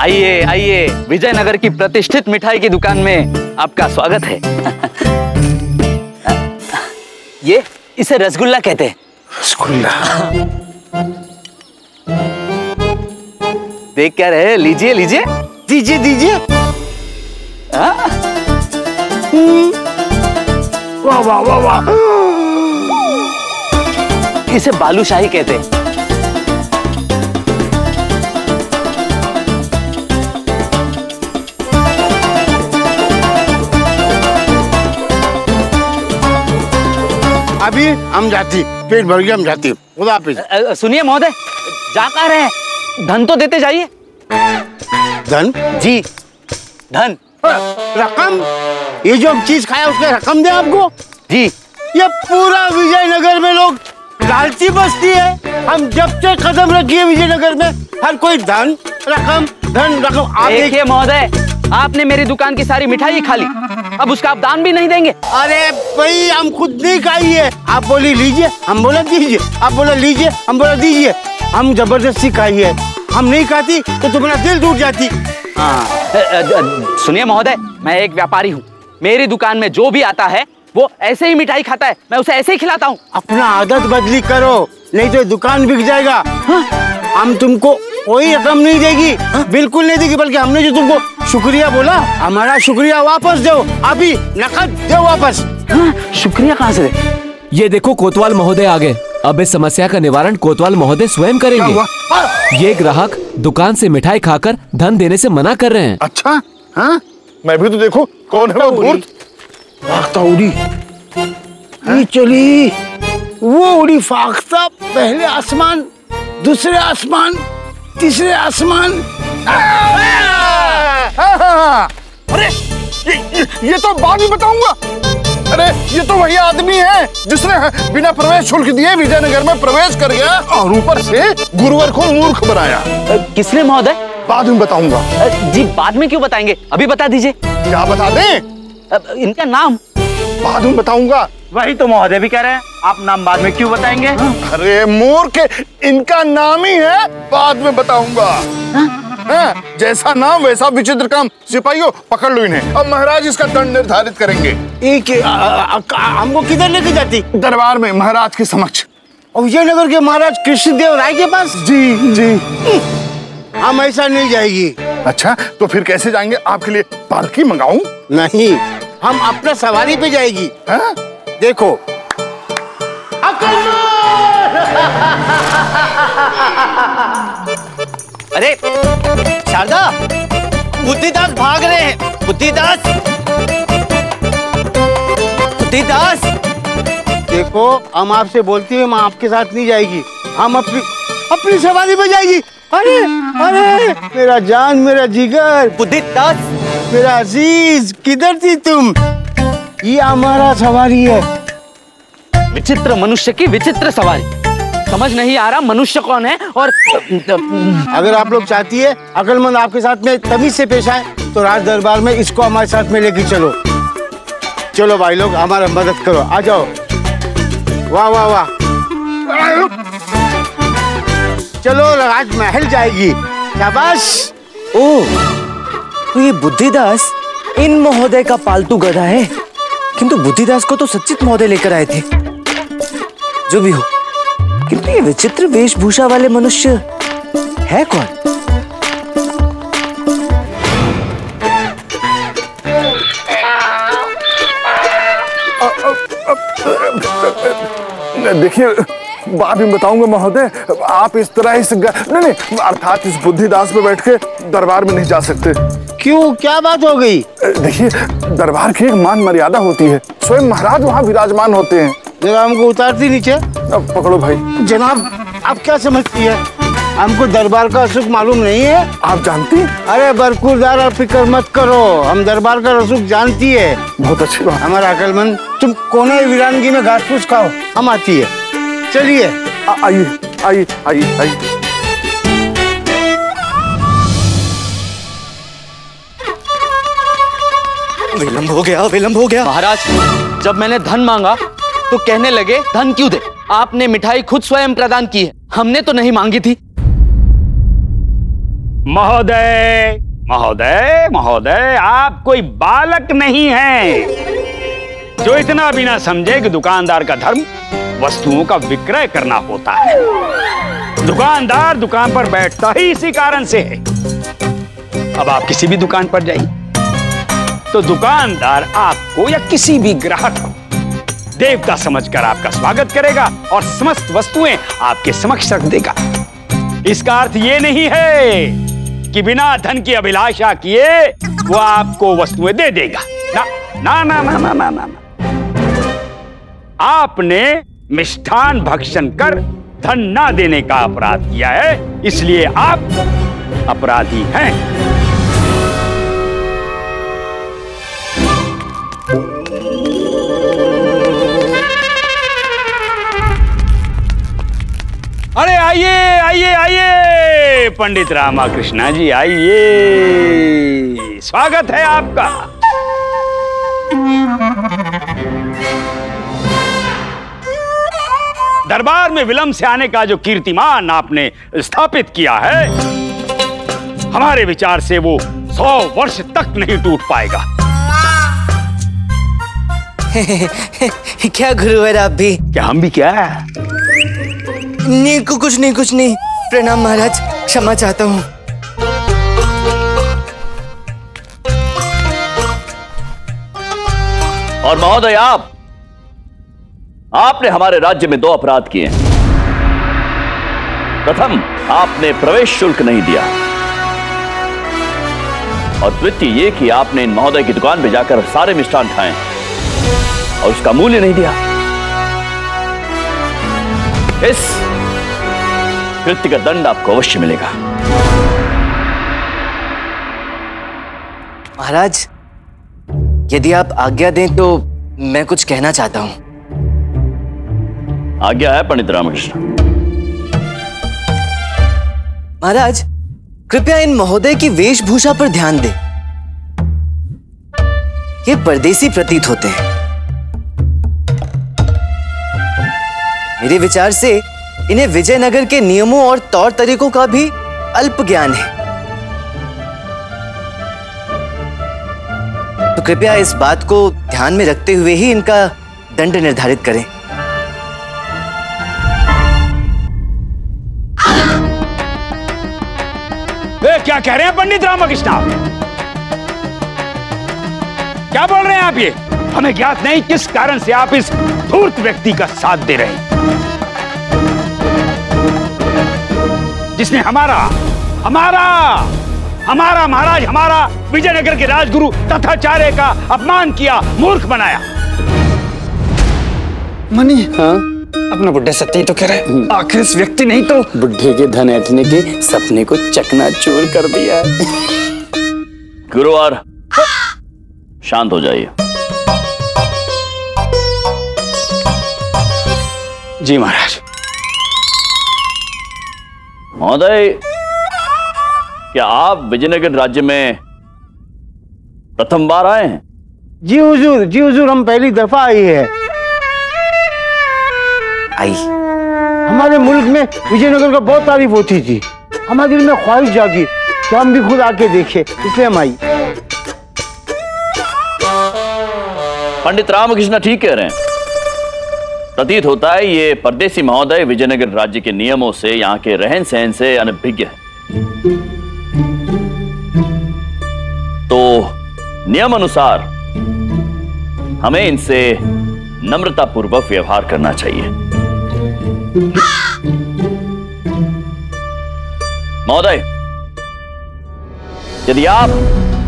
आइए आइए, विजयनगर की प्रतिष्ठित मिठाई की दुकान में आपका स्वागत है। ये इसे रसगुल्ला कहते हैं। रसगुल्ला देख क्या रहे, लीजिए लीजिए दीजिए दीजिए। वाह वाह वाह वाह। इसे बालूशाही कहते हैं। अभी हम जाती, पेट भर गया, हम जाती। खुदा हाफिज़। सुनिए महोदय, जा कहाँ रहे हैं? धन तो देते जाइए। धन? जी धन। रकम? ये जो चीज खाया उसका रकम दे आपको? जी। ये पूरा विजयनगर में लोग लालची बस्ती है। हम जब से कदम रखिए विजयनगर में हर कोई धन रकम धन रकम। आप देखिए महोदय, आपने मेरी दुकान की सारी मिठाई खा ली, अब उसका आप दान भी नहीं देंगे? अरे भाई, हम खुद नहीं खाई है। आप बोले लीजिए, हम बोला दीजिए। आप बोला लीजिए, हम बोला दीजिए। हम जबरदस्ती खाई है, हम नहीं खाती तो तुम्हारा दिल टूट जाती। हाँ सुनिए महोदय, मैं एक व्यापारी हूँ। मेरी दुकान में जो भी आता है वो ऐसे ही मिठाई खाता है, मैं उसे ऐसे ही खिलाता हूँ। अपना आदत बदली करो, नहीं तो दुकान बिक जाएगा। हम तुमको कोई रकम नहीं देगी, बिल्कुल नहीं देगी, बल्कि हमने जो तुमको शुक्रिया बोला, हमारा शुक्रिया वापस दो। अभी नकद दो वापस। शुक्रिया कहाँ से? ये देखो कोतवाल महोदय आ गए। अब इस समस्या का निवारण कोतवाल महोदय स्वयं करेंगे। ये ग्राहक दुकान से मिठाई खाकर धन देने से मना कर रहे हैं। अच्छा हाँ? मैं भी तो देखो कौन है वो। चली वो उड़ी फाख्ता, पहले आसमान, दूसरे आसमान, तीसरे आसमान। अरे ये तो बाद में बताऊंगा। अरे ये तो वही आदमी है जिसने बिना प्रवेश शुल्क दिए विजयनगर में प्रवेश कर गया और ऊपर से गुरुवर को मूर्ख बनाया। किसने महोदय? बाद में बताऊंगा। जी बाद में क्यों बताएंगे, अभी बता दीजिए। क्या बता दें? इनका नाम बाद में बताऊंगा। वही तो महोदय भी कह रहे हैं, आप नाम बाद में क्यों बताएंगे? अरे मूर्ख, इनका नाम ही है बाद में बताऊंगा। जैसा नाम वैसा विचित्र काम। सिपाहियों पकड़ लो इन्हें, अब महाराज इसका दंड निर्धारित करेंगे। एक हमको किधर लेके जाती? दरबार में महाराज के समक्ष, विजयनगर के महाराज कृष्णदेवराय के पास। जी जी। हम ऐसा नहीं जाएगी। अच्छा तो फिर कैसे जाएंगे? आपके लिए पालकी मंगाऊं? नहीं, हम अपना सवारी पे जाएगी। देखो अरे शारदा, बुद्धिदास भाग रहे हैं। बुद्धिदास, बुद्धिदास देखो, हम आपसे बोलती है, माँ आपके साथ नहीं जाएगी, हम अपनी सवारी पे जाएगी। अरे अरे मेरा जान, मेरा जिगर, बुद्धिदास मेरा अजीज, किधर थी तुम? ये हमारा सवारी है। विचित्र मनुष्य की विचित्र सवारी। समझ नहीं आ रहा मनुष्य कौन है। और अगर आप लोग चाहती है अकलमंद आपके साथ में तमीज से पेश आए, तो राज दरबार में इसको हमारे साथ में लेके चलो। चलो भाई लोग, हमारा मदद करो, आ जाओ। वाह वाह वाह, चलो राजमहल जाएगी। शाबाश। ओह, तो ये बुद्धिदास इन महोदय का पालतू गधा है। किंतु बुद्धिदास को तो सचित महोदय लेकर आए थे। जो भी हो, किंतु ये विचित्र वेशभूषा वाले मनुष्य है कौन? देखिए बाद में बताऊंगा महोदय, आप इस तरह इस नहीं, अर्थात इस बुद्धिदास पे बैठ के दरबार में नहीं जा सकते। क्यों, क्या बात हो गई? देखिए दरबार की एक मान मर्यादा होती है, स्वयं महाराज वहाँ विराजमान होते हैं। जरा हमको उतारती नीचे। अब पकड़ो भाई। जनाब आप क्या समझती है, हमको दरबार का रसूख मालूम नहीं है। आप जानती? अरे बरकुरदार, आप फिक्र मत करो, हम दरबार का रसूख जानती है। बहुत अच्छी बात। हमारा अकलमंद, तुम कोने वीरानगी में घास फूस खाओ, हम आती है। चलिए आइए आइए आइए आइए। विलम्ब हो गया, विलम्ब हो गया। महाराज, जब मैंने धन मांगा तो कहने लगे धन क्यों दे, आपने मिठाई खुद स्वयं प्रदान की है। हमने तो नहीं मांगी थी। महोदय महोदय महोदय, आप कोई बालक नहीं हैं जो इतना भी ना समझे कि दुकानदार का धर्म वस्तुओं का विक्रय करना होता है। दुकानदार दुकान पर बैठता ही इसी कारण से है। अब आप किसी भी दुकान पर जाइए तो दुकानदार आपको या किसी भी ग्राहक को देवता समझकर आपका स्वागत करेगा और समस्त वस्तुएं आपके समक्ष रख देगा। इसका अर्थ ये नहीं है कि बिना धन की अभिलाषा किए वो आपको वस्तुएं दे देगा। ना ना ना ना ना ना, ना, ना। आपने मिष्ठान भक्षण कर धन ना देने का अपराध किया है, इसलिए आप अपराधी हैं। अरे आइए आइए आइए पंडित रामाकृष्णा जी, आइए, स्वागत है आपका। दरबार में विलंब से आने का जो कीर्तिमान आपने स्थापित किया है, हमारे विचार से वो 100 वर्ष तक नहीं टूट पाएगा। क्या गुरुवर आप भी? क्या हम भी? क्या नहीं, कुछ नहीं, कुछ नहीं। प्रणाम महाराज, क्षमा चाहता हूँ। और महोदय, आपने हमारे राज्य में 2 अपराध किए। प्रथम, आपने प्रवेश शुल्क नहीं दिया, और द्वितीय ये कि आपने इन महोदय की दुकान पर जाकर सारे मिष्ठान खाए और उसका मूल्य नहीं दिया। इस कृत्य का दंड आपको अवश्य मिलेगा। महाराज, यदि आप आज्ञा दें तो मैं कुछ कहना चाहता हूं। आज्ञा है पंडित रामकृष्ण। महाराज, कृपया इन महोदय की वेशभूषा पर ध्यान दें। ये परदेसी प्रतीत होते हैं। मेरे विचार से इन्हें विजयनगर के नियमों और तौर तरीकों का भी अल्प ज्ञान है, तो कृपया इस बात को ध्यान में रखते हुए ही इनका दंड निर्धारित करें। क्या कह रहे हैं पंडित रामकृष्ण? क्या बोल रहे हैं आप? ये हमें ज्ञात नहीं किस कारण से आप इस धूर्त व्यक्ति का साथ दे रहे हैं, जिसने हमारा हमारा हमारा महाराज, हमारा विजयनगर के राजगुरु तथाचार्य का अपमान किया, मूर्ख बनाया। मनी, हाँ, अपना बुड्ढे सत्य ही तो कह रहे। आखिर इस व्यक्ति ने तो बुड्ढे के धन ऐंठने के सपने को चकनाचूर कर दिया। गुरुवार, शांत हो जाइए। जी महाराज। महोदय, क्या आप विजयनगर राज्य में प्रथम बार आए हैं? जी हुजूर, जी हुजूर, हम पहली दफा आई है। आई। हमारे मुल्क में विजयनगर का बहुत तारीफ होती थी। हमारे दिल में ख्वाहिश जागी तो हम भी खुद आके देखे, इसलिए हम आई। पंडित रामकृष्ण ठीक कह रहे हैं। प्रतीत होता है ये परदेसी महोदय विजयनगर राज्य के नियमों से, यहाँ के रहन सहन से अनभिज्ञ है। तो नियम अनुसार हमें इनसे नम्रता पूर्वक व्यवहार करना चाहिए। महोदय, यदि आप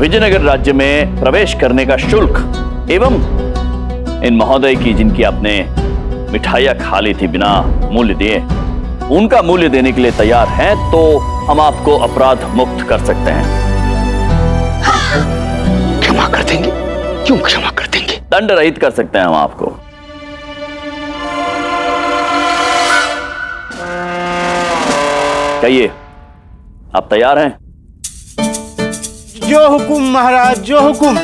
विजयनगर राज्य में प्रवेश करने का शुल्क एवं इन महोदय की, जिनकी आपने मिठाइयाँ खा ली थी बिना मूल्य दिए, उनका मूल्य देने के लिए तैयार हैं, तो हम आपको अपराध मुक्त कर सकते हैं। क्षमा कर देंगे? क्यों क्षमा कर देंगे? दंड रहित कर सकते हैं हम आपको। कहिए, आप तैयार हैं? जो हुकुम महाराज, जो हुकुम।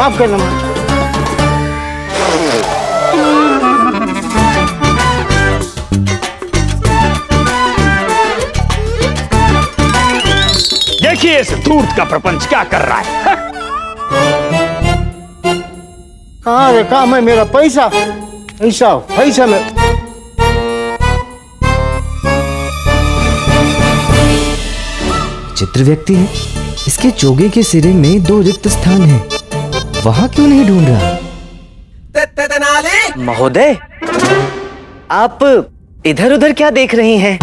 माफ करना महाराज। देखिए इस धूर्त का प्रपंच क्या कर रहा है। कहां रे काम है मेरा पैसा, पैसा पैसा में चित्र व्यक्ति है। इसके चोगे के सिरे में दो रिक्त स्थान है, वहां क्यों नहीं ढूंढ रहा? महोदय आप इधर उधर क्या देख रही हैं?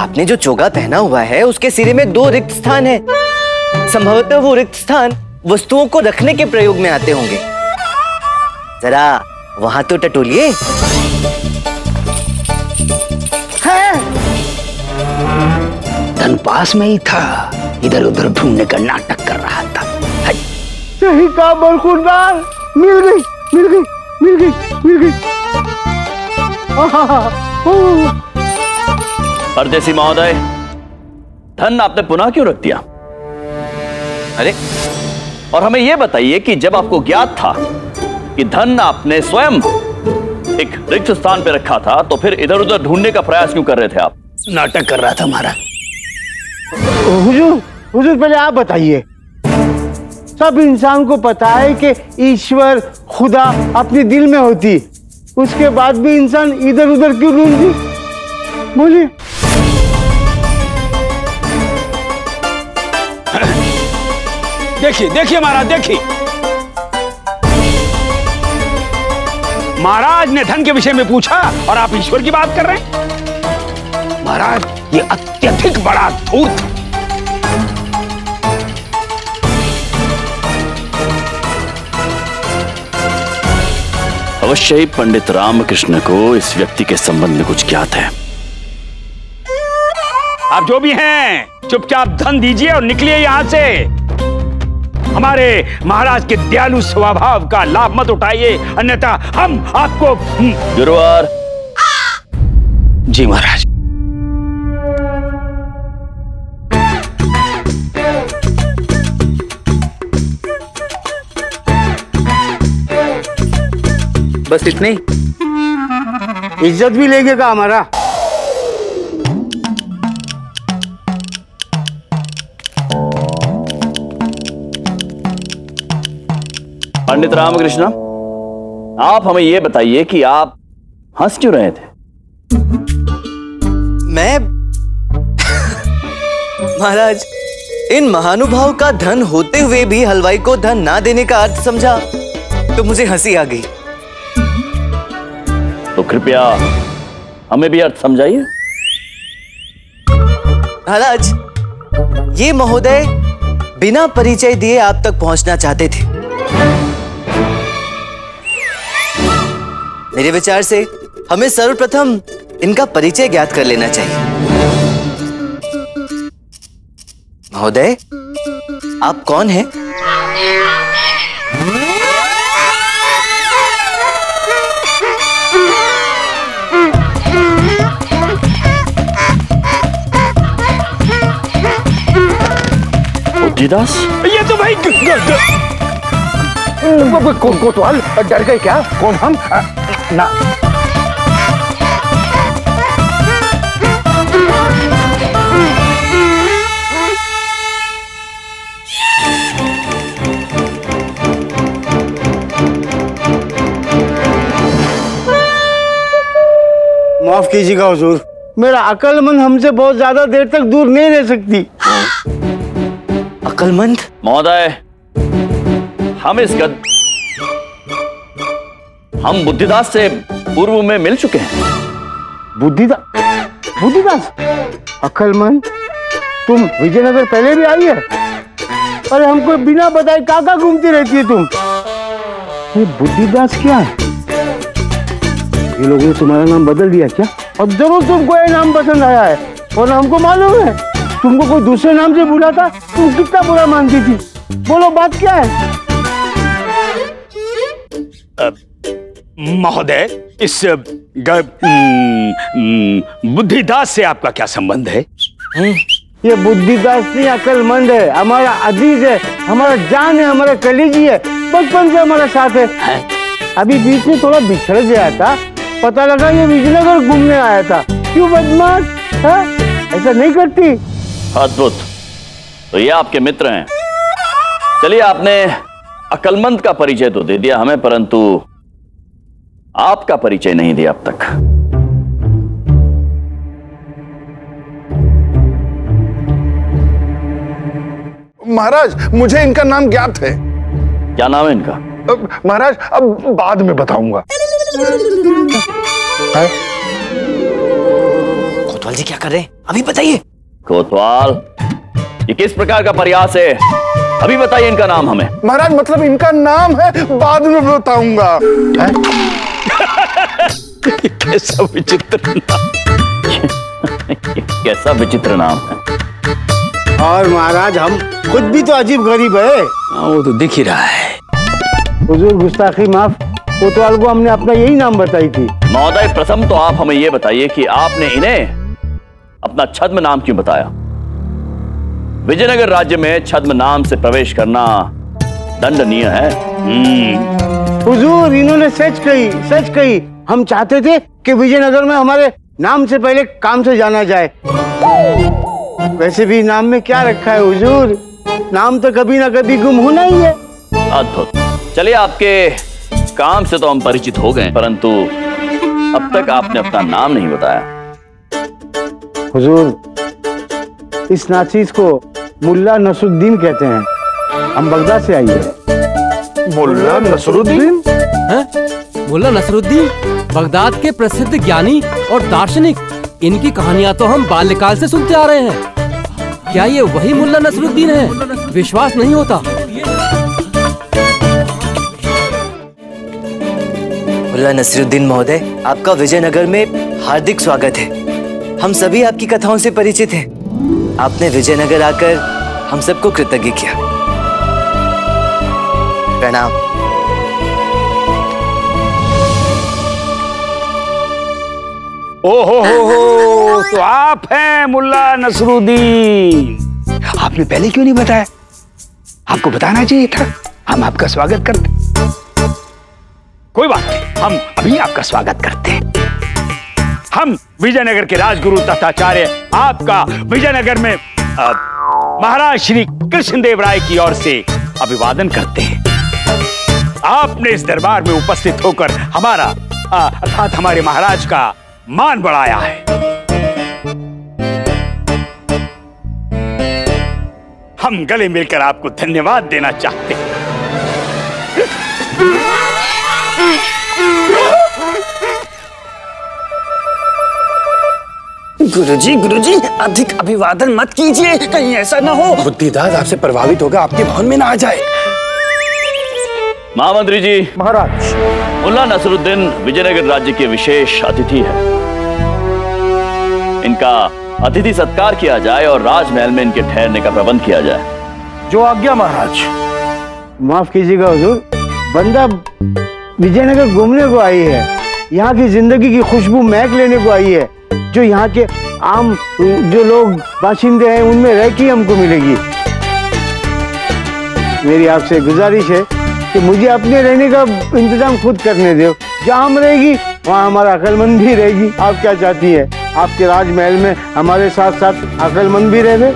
आपने जो चोगा पहना हुआ है उसके सिरे में दो रिक्त स्थान है। संभवतः वो रिक्त स्थान वस्तुओं को रखने के प्रयोग में आते होंगे। जरा वहां तो टटोलिए। धन पास में ही था, इधर उधर ढूंढने का नाटक कर रहा था। सही कहा बलखुरदार, मिल गई मिल गई मिल गई मिल गई। परदेसी महोदय, धन आपने पुनः क्यों रख दिया? अरे और हमें यह बताइए कि जब आपको ज्ञात था कि धन आपने स्वयं एक रिक्त स्थान पर रखा था तो फिर इधर उधर ढूंढने का प्रयास क्यों कर रहे थे? आप नाटक कर रहा था हमारा। हुजूर, हुजूर पहले आप बताइए। सब इंसान को पता है कि ईश्वर खुदा अपने दिल में होती, उसके बाद भी इंसान इधर उधर क्यों ढूंढती? बोलिए। देखिए देखिए महाराज, देखिए महाराज ने धन के विषय में पूछा और आप ईश्वर की बात कर रहे हैं। महाराज ये अत्यधिक बड़ा धूर्त। अवश्य ही पंडित रामकृष्ण को इस व्यक्ति के संबंध में कुछ ज्ञात है। आप जो भी हैं चुपचाप धन दीजिए और निकलिए यहां से। हमारे महाराज के दयालु स्वभाव का लाभ मत उठाइए, अन्यथा हम आपको गिरफ्तार। जी महाराज। बस इतनी इज्जत भी लेंगे का हमारा? पंडित रामकृष्ण, आप हमें यह बताइए कि आप हंस क्यों रहे थे? मैं महाराज इन महानुभाव का धन होते हुए भी हलवाई को धन ना देने का अर्थ समझा तो मुझे हंसी आ गई। तो कृपया हमें भी अर्थ समझाइए। महाराज ये महोदय बिना परिचय दिए आप तक पहुंचना चाहते थे। मेरे विचार से हमें सर्वप्रथम इनका परिचय ज्ञात कर लेना चाहिए। महोदय आप कौन हैं? बुद्धिदास? ये तो भाई कोतवाल डर गए क्या? कौन हम? ना माफ कीजिएगा हुजूर, मेरा अकलमंद हमसे बहुत ज्यादा देर तक दूर नहीं रह सकती। अकलमंद? महोदय हम इस गद हम बुद्धिदास से पूर्व में मिल चुके हैं। बुद्धिदास? बुद्धिदास? अकलमंद तुम विजयनगर पहले भी आई है? अरे हमको बिना बताए काका घूमती रहती है तुम। ये बुद्धिदास क्या है? ये लोगों ने तुम्हारा नाम बदल दिया क्या? अब जरूर तुमको ये नाम पसंद आया है और हमको मालूम है तुमको कोई दूसरे नाम से बुलाता तुम कितना बुरा मानती थी। बोलो बात क्या है? महोदय इस बुद्धिदास से आपका क्या संबंध है? ये बुद्धिदास नहीं अकलमंद है, हमारा अजीज है, हमारा जान है, हमारा कलेजी है, बचपन से हमारा साथ है। अभी बीच में थोड़ा बिछड़ गया था, पता लगा ये विजयनगर घूमने आया था। क्यों बदमाश, ऐसा नहीं करती। अद्भुत, तो ये आपके मित्र हैं। चलिए, आपने अकलमंद का परिचय तो दे दिया हमें, परंतु आपका परिचय नहीं दिया अब तक। महाराज, मुझे इनका नाम ज्ञात है। क्या नाम है इनका? महाराज, अब बाद में बताऊंगा। कोतवाल जी क्या कर रहे हैं? अभी बताइए। कोतवाल, ये किस प्रकार का प्रयास है? अभी बताइए इनका नाम हमें। महाराज, मतलब इनका नाम है, बाद में बताऊंगा। कैसा विचित्र नाम, कैसा विचित्र नाम है। और महाराज, हम खुद भी तो अजीब गरीब है। हाँ, वो तो दिख ही रहा है। हुजूर, गुस्ताखी माफ, कोतवाल को हमने अपना यही नाम बताई थी। महोदय प्रथम तो आप हमें ये बताइए कि आपने इन्हें अपना छद्म नाम क्यों बताया? विजयनगर राज्य में छद्म नाम से प्रवेश करना दंडनीय है। हुजूर, इन्होंने सच कही, सच कही। हम चाहते थे कि विजयनगर में हमारे नाम से पहले काम से जाना जाए। वैसे भी नाम में क्या रखा है हुजूर, नाम तो कभी ना कभी गुम होना ही है। अद्भुत, चलिए, आपके काम से तो हम परिचित हो गए, परंतु अब तक आपने अपना नाम नहीं बताया। हुजूर, इस नाचीज को मुल्ला नसरुद्दीन कहते हैं। हम बगदाद से आई है। मुल्ला नसरुद्दीन? हैं? मुल्ला नसरुद्दीन बगदाद के प्रसिद्ध ज्ञानी और दार्शनिक। इनकी कहानियाँ तो हम बाल्यकाल से सुनते आ रहे हैं। क्या ये वही मुल्ला नसरुद्दीन है? विश्वास नहीं होता। मुल्ला नसरुद्दीन महोदय, आपका विजयनगर में हार्दिक स्वागत है। हम सभी आपकी कथाओं से परिचित हैं। आपने विजयनगर आकर हम सबको कृतज्ञ किया। प्रणाम। ओहो हो, तो आप हैं मुल्ला नसरुद्दीन। आपने पहले क्यों नहीं बताया? आपको बताना चाहिए था, हम आपका स्वागत करते। कोई बात नहीं, हम अभी आपका स्वागत करते हैं। हम विजयनगर के राजगुरु तथाचार्य आपका विजयनगर में महाराज श्री कृष्णदेवराय की ओर से अभिवादन करते हैं। आपने इस दरबार में उपस्थित होकर हमारा अर्थात हमारे महाराज का मान बढ़ाया है। हम गले मिलकर आपको धन्यवाद देना चाहते हैं। गुरुजी, गुरुजी, अधिक अभिवादन मत कीजिए, कहीं ऐसा ना हो बुद्धिदास आपसे प्रभावित होगा, आपके भवन में ना आ जाए। महामंत्री जी, महाराज, मुल्ला नसरुद्दीन विजयनगर राज्य के विशेष अतिथि है। इनका अतिथि सत्कार किया जाए और राजमहल में इनके ठहरने का प्रबंध किया जाए। जो आज्ञा महाराज। माफ कीजिएगा हुजूर, बंदा विजयनगर घूमने को आई है, यहाँ की जिंदगी की खुशबू महक लेने को आई है, जो यहाँ के आम जो लोग बाशिंदे हैं उनमें रह के हमको मिलेगी। मेरी आपसे गुजारिश है कि मुझे अपने रहने का इंतजाम खुद करने दो। जहाँ हम रहेगी वहाँ हमारा अकलमंद भी रहेगी। आप क्या चाहती है? आपके राजमहल में हमारे साथ साथ अकलमंद भी रहे।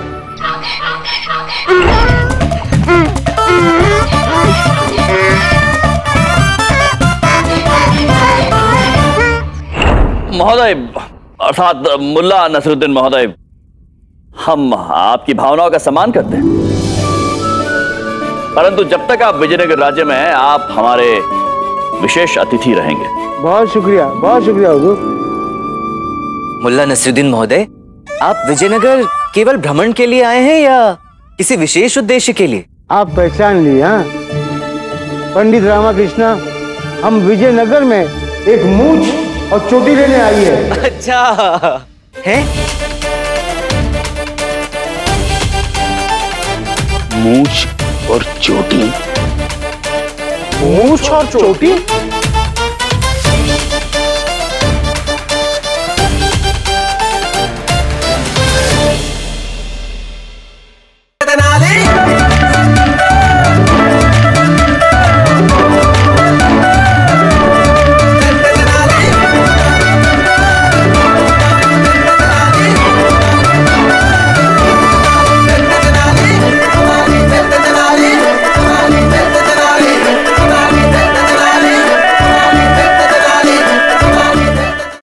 महोदय अर्थात मुल्ला नसरुद्दीन महोदय, हम आपकी भावनाओं का सम्मान करते हैं, परंतु जब तक आप विजयनगर राज्य में हैं आप हमारे विशेष अतिथि रहेंगे। बहुत शुक्रिया, बहुत शुक्रिया हुजूर। मुल्ला नसरुद्दीन महोदय, आप विजयनगर केवल भ्रमण के लिए आए हैं या किसी विशेष उद्देश्य के लिए? आप पहचान लिए। पंडित रामाकृष्णा, हम विजयनगर में एक मूंछ और चोटी लेने आई है। अच्छा है, मूंछ और चोटी? मूंछ और चोटी?